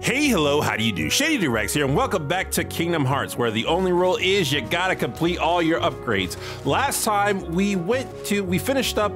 Hey, hello, how do you do? Shady Durags here, and welcome back to Kingdom Hearts, where the only rule is you gotta complete all your upgrades. Last time we finished up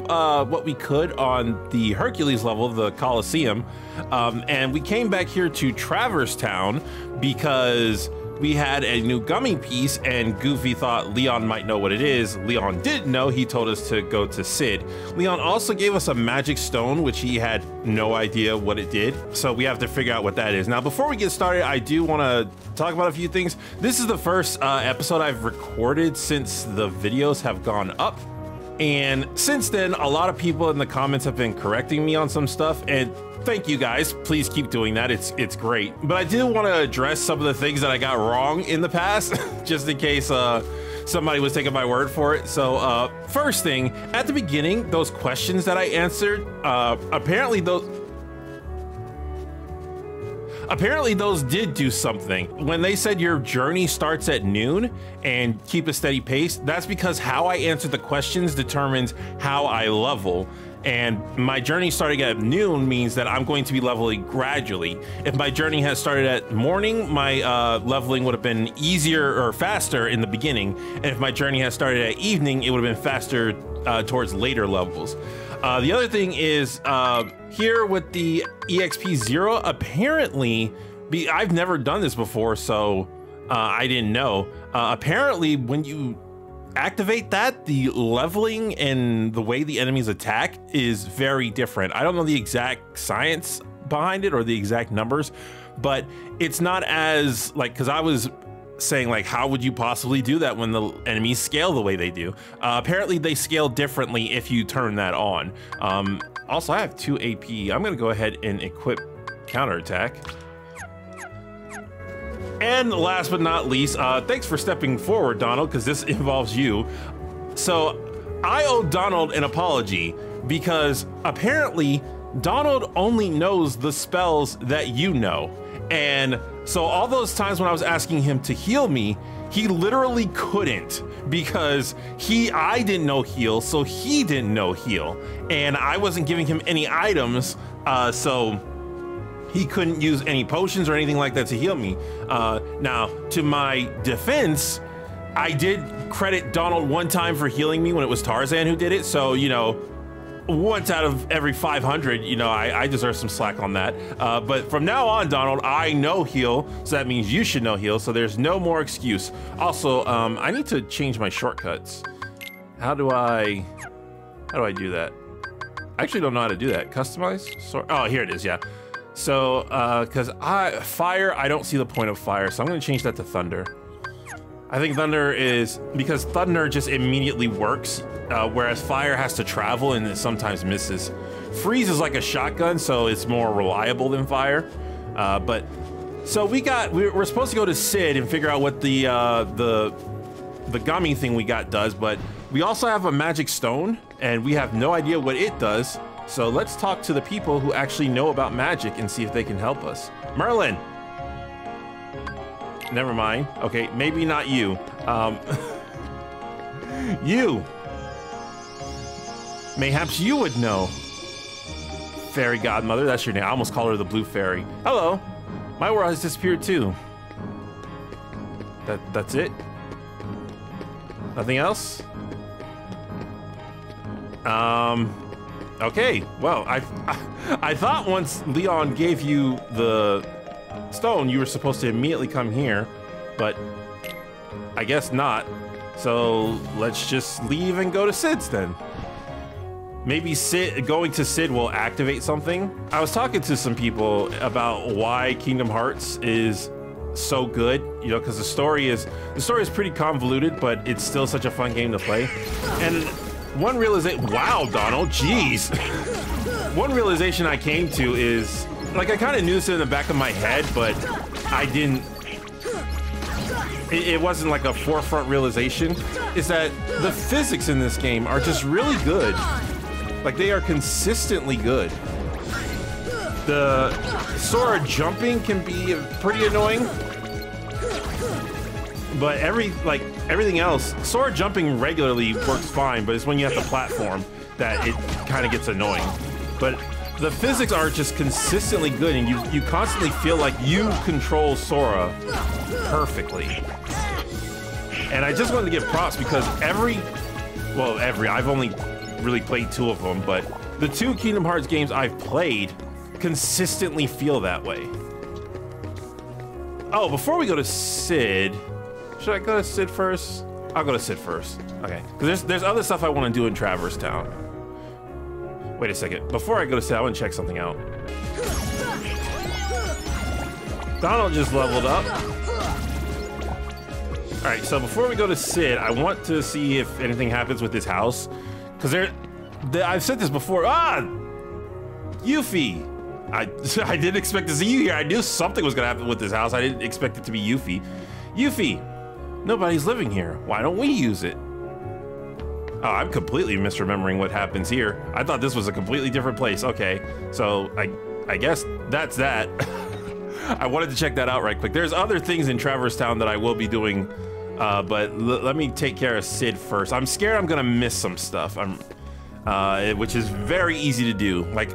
what we could on the Hercules level, the Coliseum, and we came back here to Traverse Town because we had a new gummy piece, and Goofy thought Leon might know what it is. Leon didn't know. He told us to go to Cid. Leon also gave us a magic stone, which he had no idea what it did. So we have to figure out what that is. Now, before we get started, I do want to talk about a few things. This is the first episode I've recorded since the videos have gone up. And since then, a lot of people in the comments have been correcting me on some stuff, and thank you guys. Please keep doing that. It's great. But I did want to address some of the things that I got wrong in the past, just in case somebody was taking my word for it. So first thing, at the beginning, those questions that I answered, apparently those did do something. When they said your journey starts at noon and keep a steady pace, that's because how I answer the questions determines how I level. And my journey starting at noon means that I'm going to be leveling gradually. If my journey had started at morning, my leveling would have been easier or faster in the beginning. And if my journey had started at evening, it would have been faster towards later levels. The other thing is here with the EXP 0, apparently, I've never done this before, so I didn't know. Apparently, when you activate that, the leveling and the way the enemies attack is very different. I don't know the exact science behind it or the exact numbers, but it's not as like, because I was saying, like, how would you possibly do that when the enemies scale the way they do? Apparently they scale differently if you turn that on. Also, I have 2 AP. I'm gonna go ahead and equip counterattack. And last but not least, thanks for stepping forward, Donald, because this involves you. So I owe Donald an apology because apparently Donald only knows the spells that you know. And so all those times when I was asking him to heal me, he literally couldn't because I didn't know heal, so he didn't know heal. And I wasn't giving him any items, so he couldn't use any potions or anything like that to heal me. Now, to my defense, I did credit Donald one time for healing me when it was Tarzan who did it, so, you know, once out of every 500, you know, I deserve some slack on that. But from now on, Donald, I know heal, so that means you should know heal, so there's no more excuse. Also, I need to change my shortcuts. How do I do that? I actually don't know how to do that. Customize? Oh, here it is, yeah. So, because I don't see the point of fire, so I'm gonna change that to thunder. I think thunder is, because thunder just immediately works, whereas fire has to travel and it sometimes misses. Freeze is like a shotgun, so it's more reliable than fire. But so we're supposed to go to Cid and figure out what the gummy thing we got does, but we also have a magic stone and we have no idea what it does. So let's talk to the people who actually know about magic and see if they can help us. Merlin. Never mind. Okay, maybe not you. You. Mayhaps you would know. Fairy Godmother, that's your name. I almost call her the Blue Fairy. Hello. My world has disappeared too. That's it? Nothing else? Okay, well, I thought once Leon gave you the stone, you were supposed to immediately come here, but I guess not. So let's just leave and go to Cid's then. Maybe going to Cid will activate something. I was talking to some people about why Kingdom Hearts is so good, you know, because the story is pretty convoluted, but it's still such a fun game to play. And one realization, wow, Donald, jeez. One realization I came to is, like, I kind of knew this in the back of my head, but I didn't, it wasn't like a forefront realization, is that the physics in this game are just really good. Like, they are consistently good. The Sora jumping can be pretty annoying, but everything else, Sora jumping regularly works fine, but it's when you have to platform that it kind of gets annoying. But The physics are just consistently good, and you constantly feel like you control Sora perfectly. And I just wanted to give props because I've only really played two of them, but the two Kingdom Hearts games I've played consistently feel that way. Oh, before we go to Cid, should I go to Cid first? I'll go to Cid first. Okay, because there's other stuff I want to do in Traverse Town. Wait a second. Before I go to Cid, I want to check something out. Donald just leveled up. All right, so before we go to Cid, I want to see if anything happens with this house, because I've said this before. Ah, Yuffie. I didn't expect to see you here. I knew something was gonna happen with this house. I didn't expect it to be Yuffie. Yuffie, nobody's living here. Why don't we use it? Oh, I'm completely misremembering what happens here. I thought this was a completely different place. Okay, so I guess that's that. I wanted to check that out right quick. There's other things in Traverse Town that I will be doing, but let me take care of Cid first. I'm scared I'm gonna miss some stuff. Which is very easy to do. Like,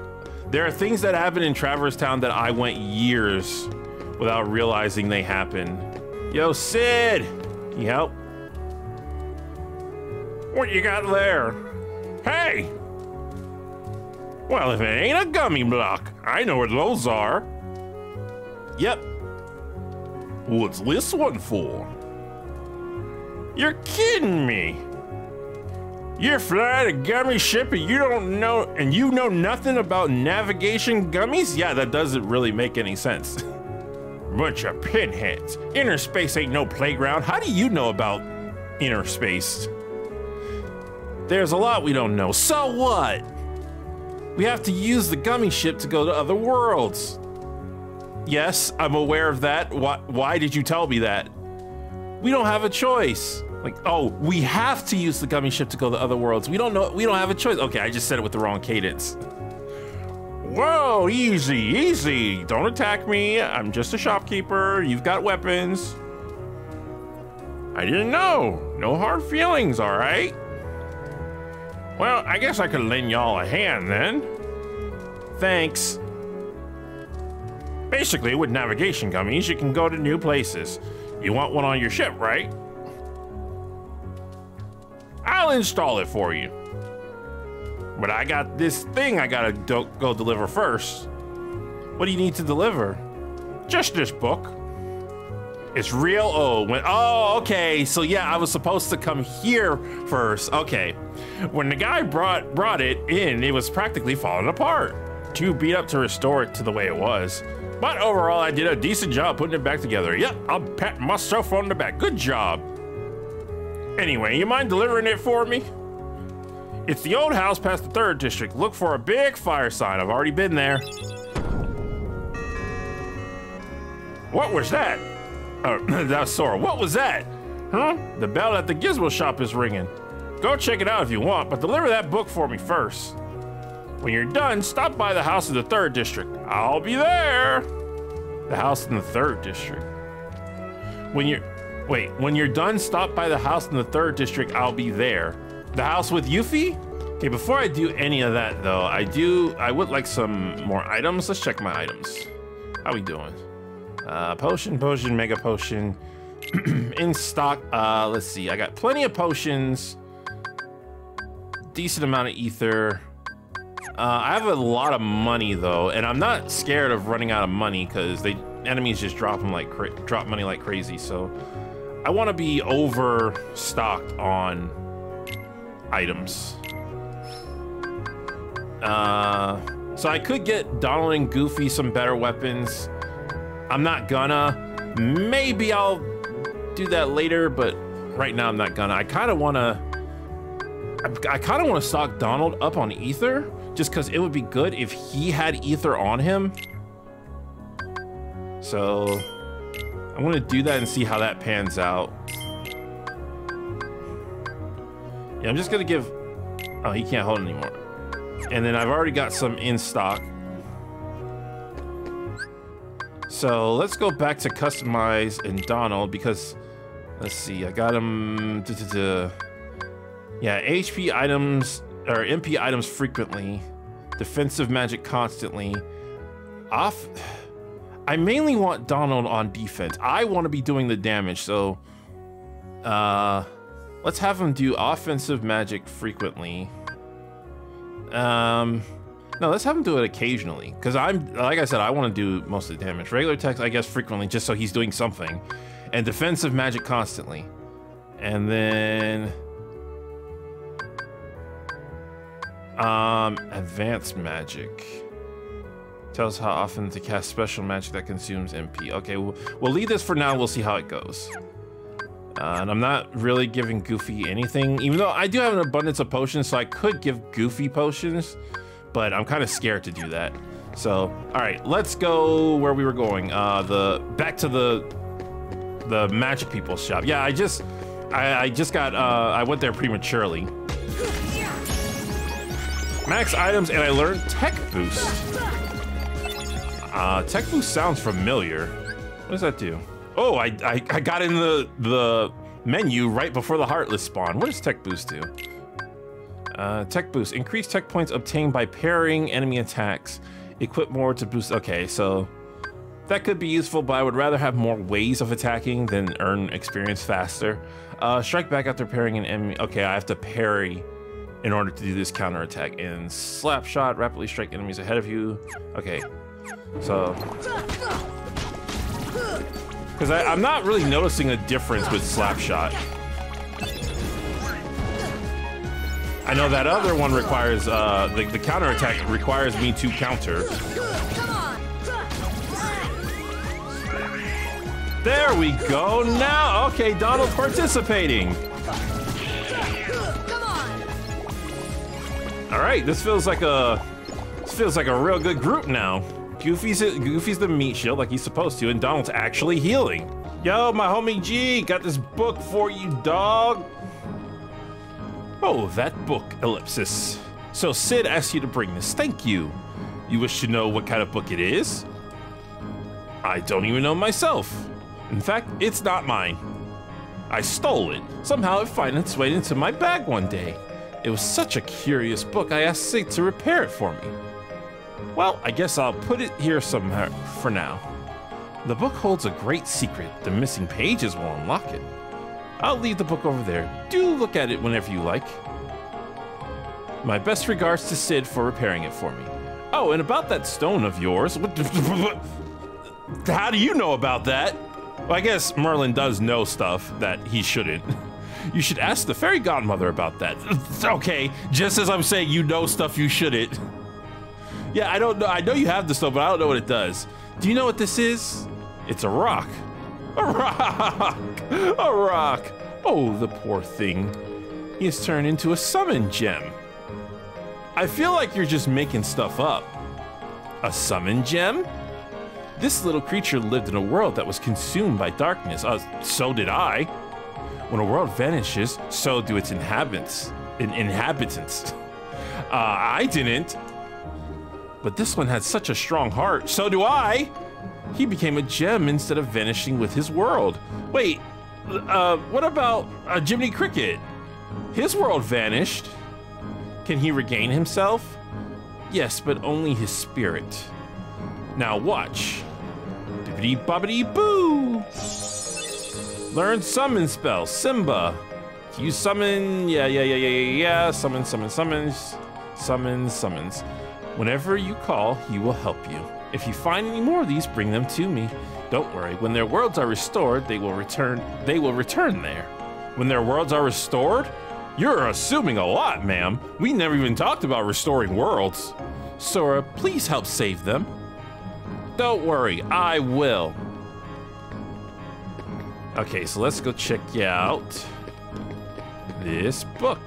there are things that happen in Traverse Town that I went years without realizing they happen. Yo, Cid! Can you help? What you got there? Hey! Well, if it ain't a gummy block, I know what those are. Yep. What's this one for? You're kidding me. You're flying a gummy ship and you know nothing about navigation gummies? Yeah, that doesn't really make any sense. Bunch of pinheads. Inner space ain't no playground. How do you know about inner space? There's a lot we don't know. So what? We have to use the gummy ship to go to other worlds. Yes, I'm aware of that. Why did you tell me that? We don't have a choice. Like, oh, we have to use the gummy ship to go to other worlds. We don't have a choice. Okay, I just said it with the wrong cadence. Whoa, easy, easy. Don't attack me. I'm just a shopkeeper. You've got weapons. I didn't know. No hard feelings, all right? Well, I guess I could lend y'all a hand then. Thanks. Basically, with navigation gummies, you can go to new places. You want one on your ship, right? I'll install it for you. But I got this thing I gotta go deliver first. What do you need to deliver? Just this book. It's real old. Oh, okay. So yeah, I was supposed to come here first. Okay. When the guy brought it in, it was practically falling apart. Too beat up to restore it to the way it was. But overall, I did a decent job putting it back together. Yep, I'll pat myself on the back. Good job. Anyway, you mind delivering it for me? It's the old house past the 3rd district. Look for a big fire sign. I've already been there. What was that? Oh, that's Sora. What was that? Huh? The bell at the gizmo shop is ringing. Go check it out if you want, but deliver that book for me first. When you're done, stop by the house in the 3rd district. I'll be there. The house in the 3rd district. When you're done, stop by the house in the 3rd district. I'll be there. The house with Yuffie? Okay, before I do any of that though, I would like some more items. Let's check my items. How we doing? Potion, mega potion. In stock, let's see. I got plenty of potions. Decent amount of ether. I have a lot of money though, and I'm not scared of running out of money because enemies just drop money like crazy, so. I want to be overstocked on items. So I could get Donald and Goofy some better weapons. I'm not gonna. Maybe I'll do that later, but right now I'm not gonna. I kind of want to stock Donald up on ether, just because it would be good if he had ether on him. So I want to do that and see how that pans out. Yeah, I'm just gonna give. Oh, he can't hold it anymore. And then I've already got some in stock. So let's go back to customize and Donald because let's see, I got him. Yeah, HP items or MP items frequently. Defensive magic constantly. Off. I mainly want Donald on defense. I want to be doing the damage, so... let's have him do offensive magic frequently. No, let's have him do it occasionally. Because I'm, like I said, I want to do most of the damage. Regular attacks, I guess, frequently, just so he's doing something. And defensive magic constantly. And then... advanced magic. Tells how often to cast special magic that consumes MP. Okay, we'll leave this for now. We'll see how it goes. And I'm not really giving Goofy anything, even though I do have an abundance of potions, so I could give Goofy potions, but I'm kind of scared to do that. So, all right, let's go where we were going. Back to the magic people's shop. Yeah, I just got, I went there prematurely. Max items, and I learned Tech Boost. Tech Boost sounds familiar. What does that do? Oh, I got in the menu right before the Heartless spawn. What does Tech Boost do? Tech Boost. Increase tech points obtained by parrying enemy attacks. Equip more to boost. Okay, so that could be useful, but I would rather have more ways of attacking than earn experience faster. Strike back after parrying an enemy. Okay, I have to parry in order to do this counterattack. And slap shot, rapidly strike enemies ahead of you. Okay, so... because I'm not really noticing a difference with Slapshot. I know that other one requires, the counterattack requires me to counter. There we go now. Okay, Donald's participating. All right, this feels like a real good group now. Goofy's the meat shield like he's supposed to, and Donald's actually healing. Yo, my homie G, got this book for you, dog. Oh, that book, Ellipsis. So Cid asked you to bring this. Thank you. You wish to know what kind of book it is? I don't even know myself. In fact, it's not mine. I stole it. Somehow it found its way into my bag one day. It was such a curious book, I asked Cid to repair it for me. Well, I guess I'll put it here somewhere for now. The book holds a great secret. The missing pages will unlock it. I'll leave the book over there. Do look at it whenever you like. My best regards to Cid for repairing it for me. Oh, and about that stone of yours. How do you know about that? Well, I guess Merlin does know stuff that he shouldn't. You should ask the Fairy Godmother about that. Okay, just as I'm saying you know stuff you shouldn't. Yeah, I don't know. I know you have this stuff, but I don't know what it does. Do you know what this is? It's a rock. A rock! A rock! Oh, the poor thing. He has turned into a summon gem. I feel like you're just making stuff up. A summon gem? This little creature lived in a world that was consumed by darkness. So did I. When a world vanishes, so do its inhabitants. I didn't. But this one had such a strong heart. So do I! He became a gem instead of vanishing with his world. Wait, what about Jiminy Cricket? His world vanished. Can he regain himself? Yes, but only his spirit. Now watch. Bibbidi bobbidi boo! Learn summon spell, Simba. You summon, yeah. Summons. Whenever you call, he will help you. If you find any more of these, bring them to me. Don't worry, when their worlds are restored, they will return there. When their worlds are restored? You're assuming a lot, ma'am. We never even talked about restoring worlds. Sora, please help save them. Don't worry, I will. Okay, so let's go check out this book.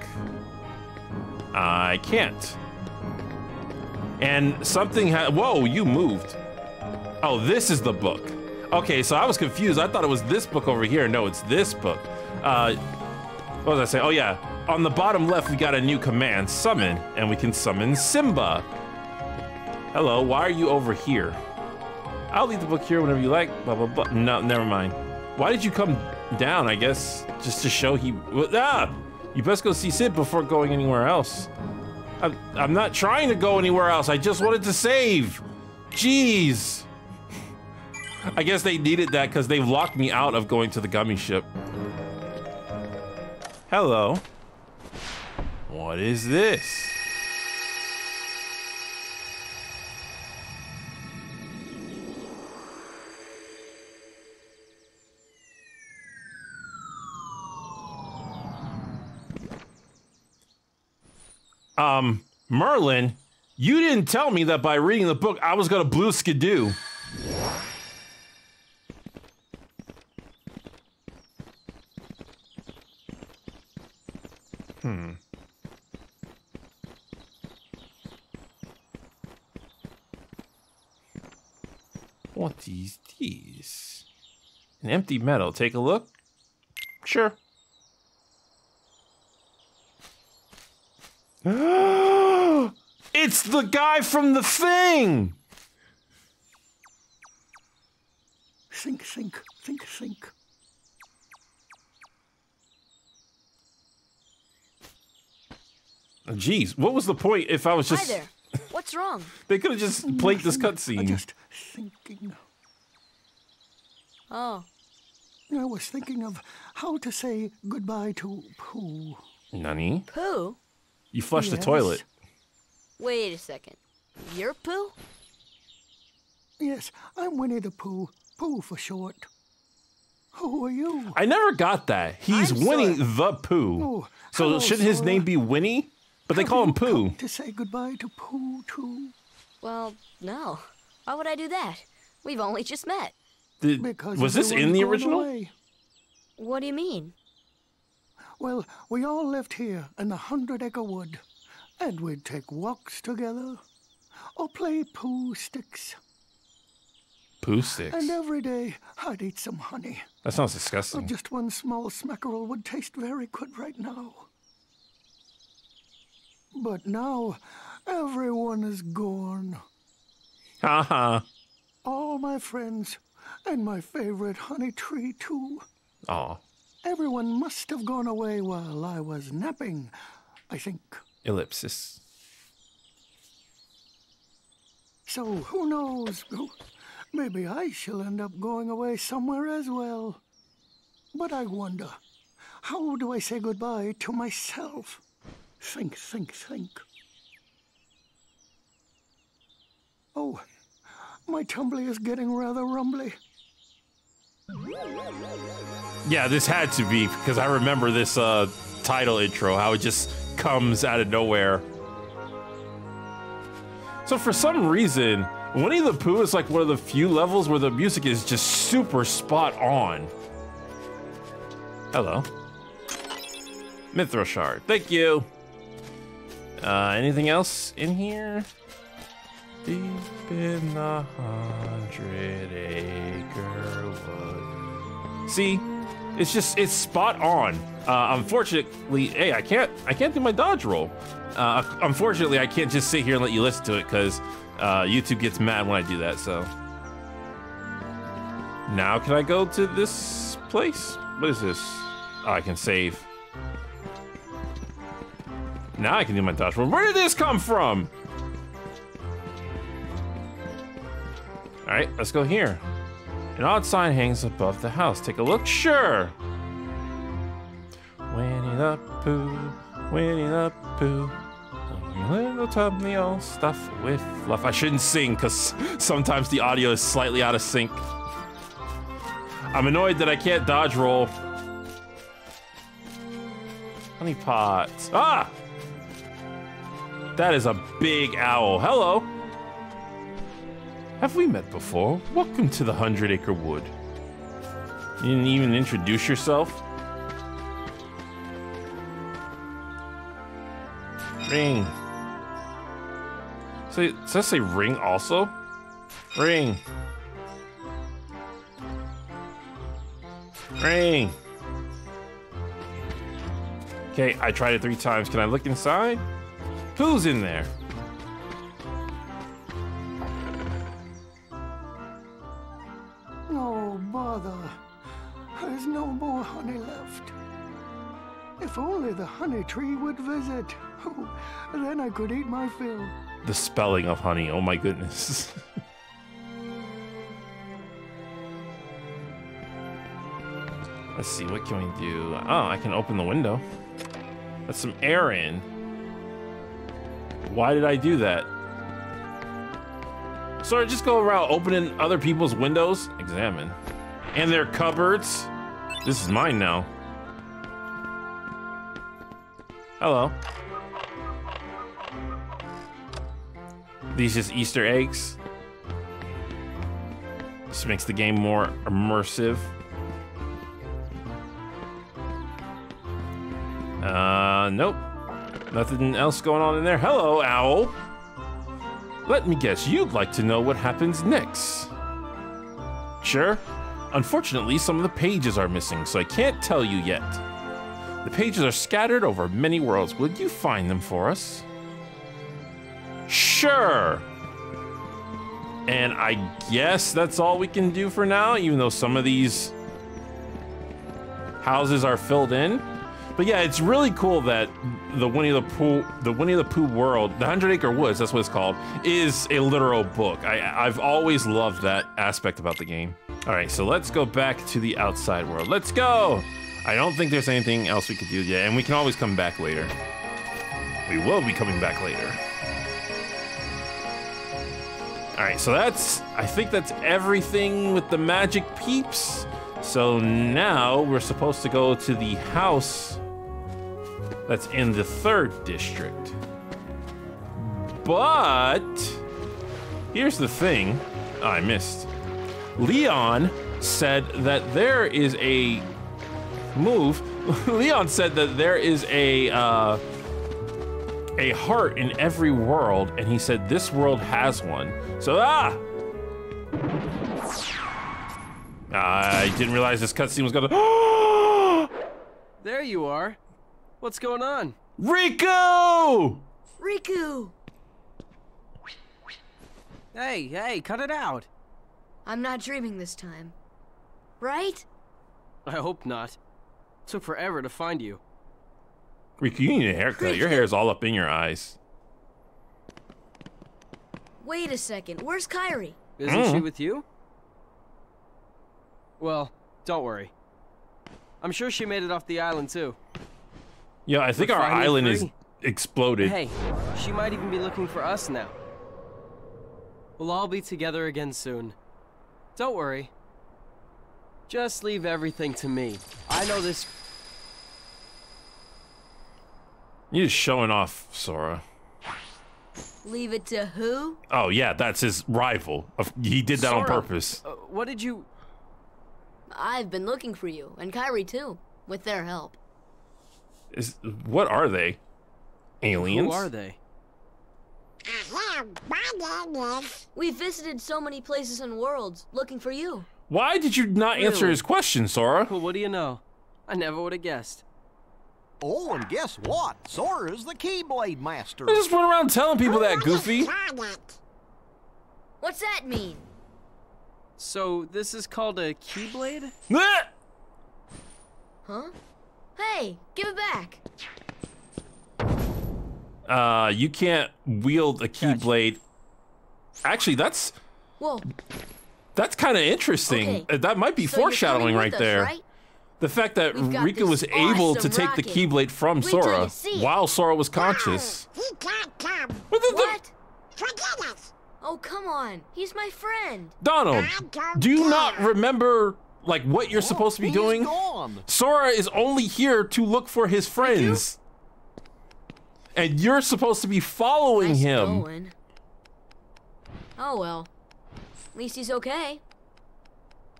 I can't. And something had, whoa, you moved. Oh, this is the book. Okay, so I was confused. I thought it was this book over here. No, it's this book. What was I saying? Oh yeah, on the bottom left, we got a new command, summon, and we can summon Simba. Hello, why are you over here? I'll leave the book here whenever you like, blah, blah, blah. No, never mind. Why did you come down, I guess, just to show he, ah! You best go see Cid before going anywhere else. I'm not trying to go anywhere else. I just wanted to save. Jeez. I guess they needed that because they've locked me out of going to the gummy ship. Hello. What is this? Merlin, you didn't tell me that by reading the book I was gonna blue skidoo. What is these? An empty metal. Take a look. Sure. It's the guy from The Thing! Think. Jeez, oh, what was the point if I was just... Hi there. What's wrong? They could have just played this cutscene. I'm just thinking. Oh. I was thinking of how to say goodbye to Pooh. Nani? Pooh? You flushed the toilet. Wait a second. You're Pooh? Yes, I'm Winnie the Pooh. Pooh for short. Who are you? I never got that. He's Winnie the Pooh. Oh, so shouldn't his name be Winnie? But they call him Pooh. To say goodbye to Pooh too? Well, no. Why would I do that? We've only just met. Was this in the original? Away. What do you mean? Well, we all lived here in the 100-acre wood, and we'd take walks together, or play poo sticks. Poo sticks? And every day, I'd eat some honey. That sounds disgusting. But just one small smackerel would taste very good right now. But now, everyone is gone. Haha. All my friends, and my favorite honey tree, too. Aw. Everyone must have gone away while I was napping, I think. Ellipsis. So who knows? Maybe I shall end up going away somewhere as well. But I wonder, how do I say goodbye to myself? Think. Oh, my tumbly is getting rather rumbly. Yeah, this had to be, because I remember this title intro, how it just comes out of nowhere. So for some reason, Winnie the Pooh is like one of the few levels where the music is just super spot on. Hello. Mithril Shard, thank you. Anything else in here? Deep in the 100-acre wood. See, it's spot on. Unfortunately, hey, I can't do my dodge roll. Unfortunately, I can't just sit here and let you listen to it because YouTube gets mad when I do that. So now can I go to this place? What is this? Oh, I can save. Now I can do my dodge roll. Where did this come from? All right, let's go here. An odd sign hangs above the house. Take a look. Sure. Winnie the Pooh, Winnie the Pooh, little tumbly old stuff with fluff. I shouldn't sing because sometimes the audio is slightly out of sync. I'm annoyed that I can't dodge roll. Honey pots. Ah! That is a big owl. Hello. Have we met before? Welcome to the 100-acre wood. You didn't even introduce yourself? Ring. So, does that say ring also? Ring. Ring. Okay, I tried it 3 times. Can I look inside? Who's in there? There's no more honey left. If only the honey tree would visit. Oh, then I could eat my fill. The spelling of honey, oh my goodness. Let's see, what can we do? Oh, I can open the window. Let some air in. Why did I do that? Sorry, just go around opening other people's windows. Examine. And their cupboards. This is mine now. Hello. These just Easter eggs. This makes the game more immersive. Nope. Nothing else going on in there. Hello, owl. Let me guess, you'd like to know what happens next. Sure. Unfortunately, some of the pages are missing, so I can't tell you yet. The pages are scattered over many worlds. Will you find them for us? Sure. And I guess that's all we can do for now, even though some of these houses are filled in. But yeah, it's really cool that the Winnie the Pooh world, the 100 Acre Woods, that's what it's called, is a literal book. I've always loved that aspect about the game. All right, so let's go back to the outside world. Let's go. I don't think there's anything else we could do yet, and we can always come back later. We will be coming back later. All right, so I think that's everything with the magic peeps. So now we're supposed to go to the house that's in the 3rd district. But here's the thing. Oh, I missed. Leon said that there is a move. Leon said that there is a heart in every world, and he said this world has one. So I didn't realize this cutscene was gonna. There you are. What's going on? Riku! Riku! Hey, hey, cut it out. I'm not dreaming this time. Right? I hope not. It took forever to find you. Riku, you need a haircut. Your hair is all up in your eyes. Wait a second. Where's Kairi? Isn't she with you? Well, don't worry. I'm sure she made it off the island, too. Yeah, I think our island is exploded. Hey, she might even be looking for us now. We'll all be together again soon. Don't worry. Just leave everything to me. I know this... You're just showing off, Sora. Leave it to who? Oh, yeah, that's his rival. He did that on purpose. What did you... I've been looking for you, and Kairi too, with their help. What are they? Aliens? Who are they? We visited so many places and worlds looking for you. Why did you not answer his question, Sora? Well, what do you know? I never would have guessed. Oh, and guess what? Sora's the Keyblade master. I just went around telling people that, Goofy. What's that mean? So, this is called a Keyblade? Huh? Hey, give it back. You can't wield a Keyblade. Actually, that's... Whoa. That's kind of interesting. Okay. That might be foreshadowing right there. Right? The fact that Riku was able to take the Keyblade from Sora while Sora was conscious. He can't come. What? Forget us. Oh, come on. He's my friend. Donald, do you not remember, like, what you're supposed to be doing? Gone. Sora is only here to look for his friends. And you're supposed to be following him. Going. Oh, well. At least he's okay.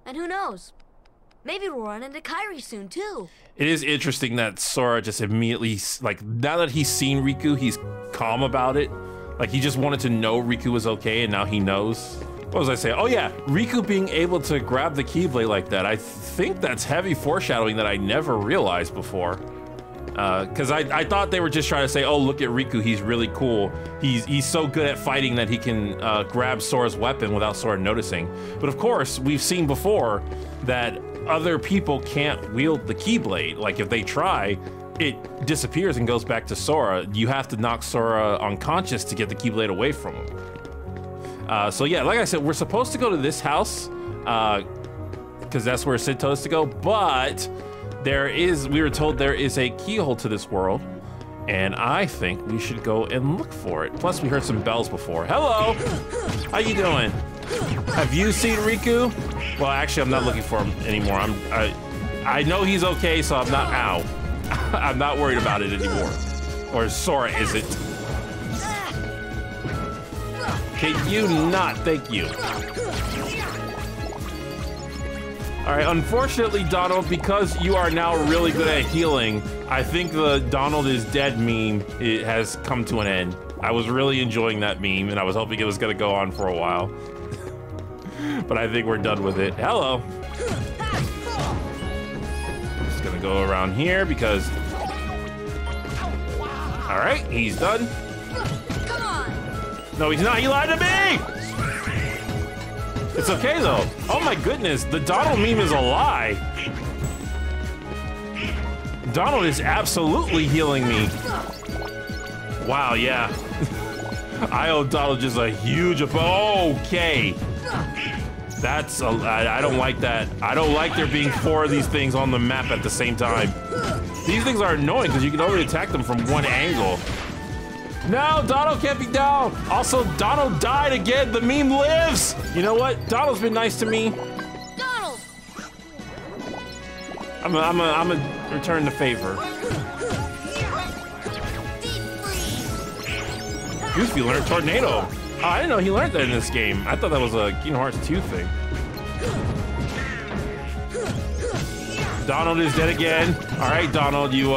And who knows? Maybe we'll run into Kairi soon, too. It is interesting that Sora just immediately, like, now that he's seen Riku, he's calm about it. Like, he just wanted to know Riku was okay, and now he knows. What was I saying? Oh, yeah, Riku being able to grab the Keyblade like that. I think that's heavy foreshadowing that I never realized before. Because I thought they were just trying to say, oh, look at Riku, he's really cool. He's so good at fighting that he can grab Sora's weapon without Sora noticing. But, of course, we've seen before that other people can't wield the Keyblade. Like, if they try, it disappears and goes back to Sora. You have to knock Sora unconscious to get the Keyblade away from him. So yeah, like I said, we're supposed to go to this house because that's where Cid told us to go, but there is, we were told there is a keyhole to this world, and I think we should go and look for it. Plus, we heard some bells before. Hello! How you doing? Have you seen Riku? Well, actually, I'm not looking for him anymore. I know he's okay, so I'm not, ow. I'm not worried about it anymore. Or Sora isn't. Can you not? Thank you. All right, unfortunately, Donald, because you are now really good at healing, I think the Donald is dead meme has come to an end. I was really enjoying that meme, and I was hoping it was gonna go on for a while. But I think we're done with it. Hello. Just gonna go around here because... All right, he's done. No, he's not. He lied to me! It's okay, though. Oh, my goodness. The Donald meme is a lie. Donald is absolutely healing me. Wow, yeah. I owe Donald just a huge... Okay. That's... I don't like that. I don't like there being four of these things on the map at the same time. These things are annoying because you can only attack them from one angle. No, Donald can't be down. Also, Donald died again. The meme lives. You know what? Donald's been nice to me. Donald. I'm a return the favor. Goofy learned tornado. Oh, I didn't know he learned that in this game. I thought that was a Kingdom Hearts 2 thing. Donald is dead again. All right, Donald, you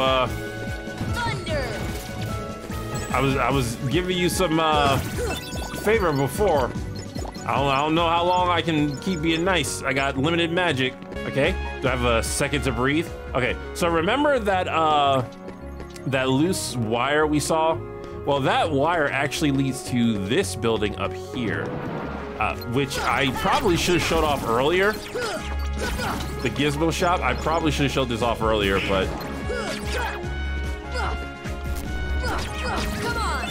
I was giving you some favor before. I don't know how long I can keep being nice. I got limited magic. Okay, do I have a second to breathe? Okay, so remember that that loose wire we saw? Well, that wire actually leads to this building up here, which I probably should have showed off earlier. The gizmo shop. I probably should have showed this off earlier, but.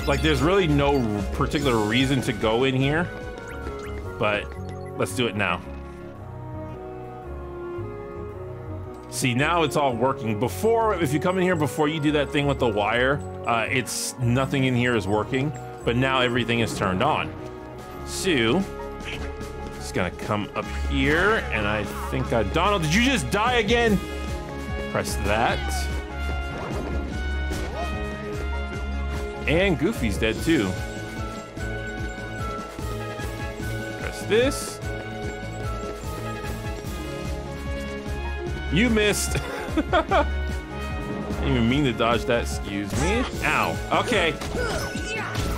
Like, there's really no particular reason to go in here, but let's do it now. See, now it's all working. Before, if you come in here before you do that thing with the wire, it's nothing in here is working, but now everything is turned on. So, just gonna come up here, and I think Donald, did you just die again? Press that. And Goofy's dead too. Press this. You missed. I didn't even mean to dodge that, excuse me. Ow, okay.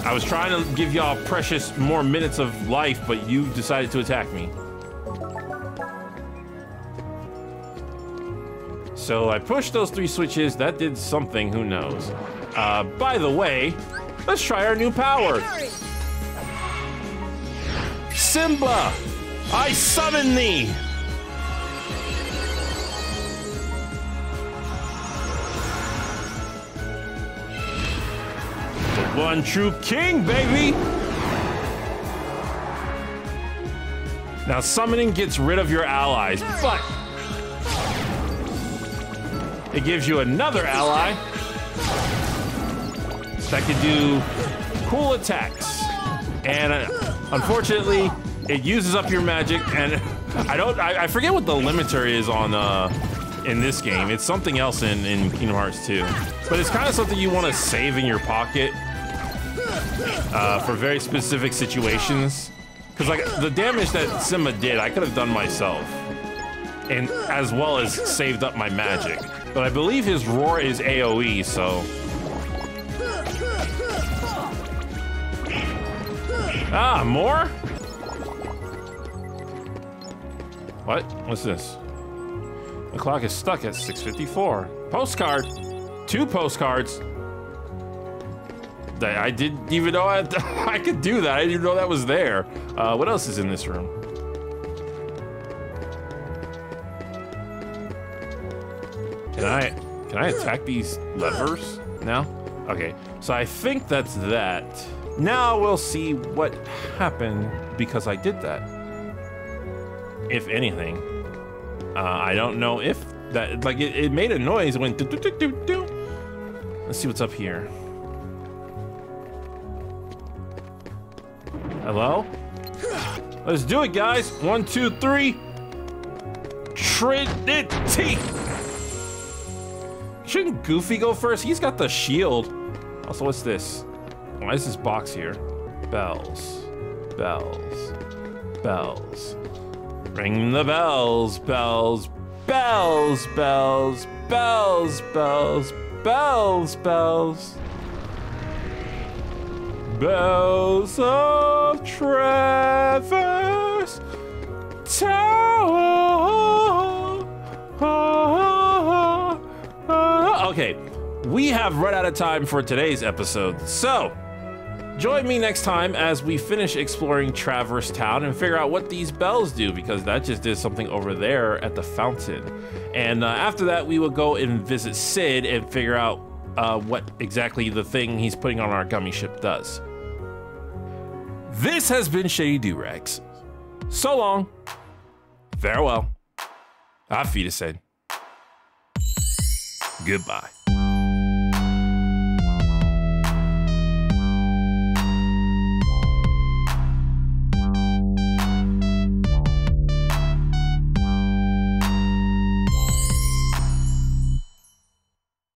I was trying to give y'all precious more minutes of life, but you decided to attack me. So I pushed those three switches, that did something, who knows. By the way, let's try our new power. Simba, I summon thee. The one true king, baby. Now summoning gets rid of your allies, but it gives you another ally that can do cool attacks, and unfortunately, it uses up your magic. And I forget what the limiter is on in this game. It's something else in Kingdom Hearts 2, but it's kind of something you want to save in your pocket for very specific situations. Because like the damage that Simba did, I could have done myself, and as well as saved up my magic. But I believe his roar is AOE, so. Ah, more? What? What's this? The clock is stuck at 6:54. Postcard! 2 postcards! I didn't even know I could do that. I didn't even know that was there. What else is in this room? Can I... Can I attack these levers now? Okay, so I think that's that. Now we'll see what happened because I did that. If anything. I don't know if that, like, it made a noise. It went do, do, do, do, do. Let's see what's up here. Hello? Let's do it, guys. 1, 2, 3. Trinity! Shouldn't Goofy go first? He's got the shield. Also, what's this? Why is this box here? Bells. Bells. Bells. Ring the bells, bells, bells, bells, bells, bells, bells, bells. Bells of Traverse Town. Okay, we have run out of time for today's episode, so join me next time as we finish exploring Traverse Town and figure out what these bells do, because that just did something over there at the fountain. And after that, we will go and visit Cid and figure out what exactly the thing he's putting on our gummy ship does. This has been Shady Durags. So long. Farewell. Auf Wiedersehen. Goodbye.